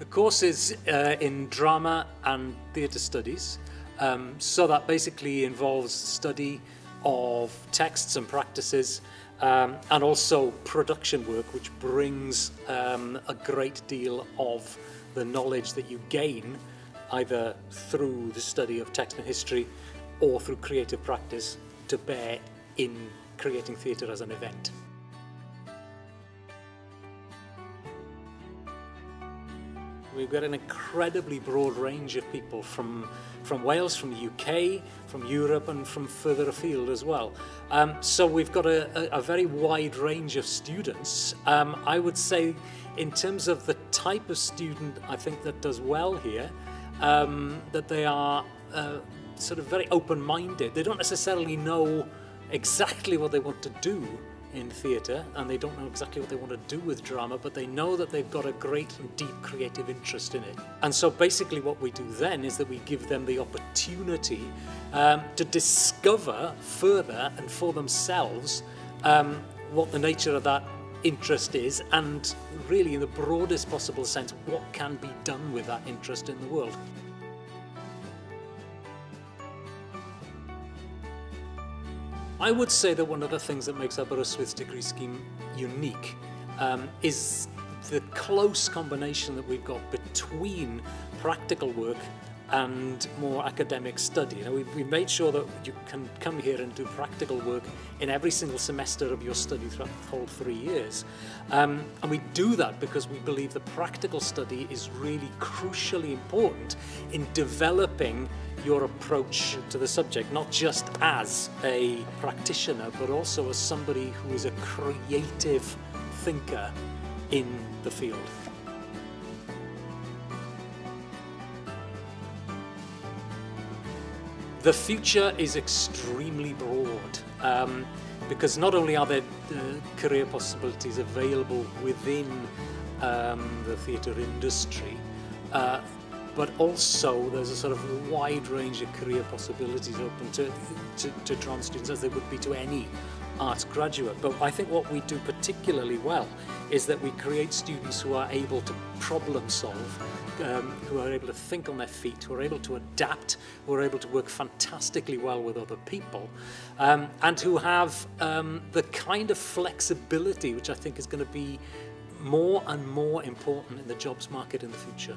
The course is in drama and theatre studies, so that basically involves study of texts and practices, and also production work, which brings a great deal of the knowledge that you gain either through the study of text and history or through creative practice to bear in creating theatre as an event. We've got an incredibly broad range of people from Wales, from the UK, from Europe and from further afield as well. So we've got a very wide range of students. I would say in terms of the type of student I think that does well here, that they are sort of very open-minded. They don't necessarily know exactly what they want to do in theatre, and they don't know exactly what they want to do with drama, but they know that they've got a great and deep creative interest in it. And so basically what we do then is that we give them the opportunity to discover further and for themselves what the nature of that interest is, and really in the broadest possible sense what can be done with that interest in the world. I would say that one of the things that makes Aberystwyth's degree scheme unique is the close combination that we've got between practical work and more academic study. You know, we made sure that you can come here and do practical work in every single semester of your study throughout the whole 3 years. And we do that because we believe the practical study is really crucially important in developing your approach to the subject, not just as a practitioner, but also as somebody who is a creative thinker in the field. The future is extremely broad, because not only are there career possibilities available within the theatre industry, but also there's a sort of wide range of career possibilities open to drama students as there would be to any arts graduate. But I think what we do particularly well is that we create students who are able to problem solve, who are able to think on their feet, who are able to adapt, who are able to work fantastically well with other people, and who have the kind of flexibility which I think is going to be more and more important in the jobs market in the future.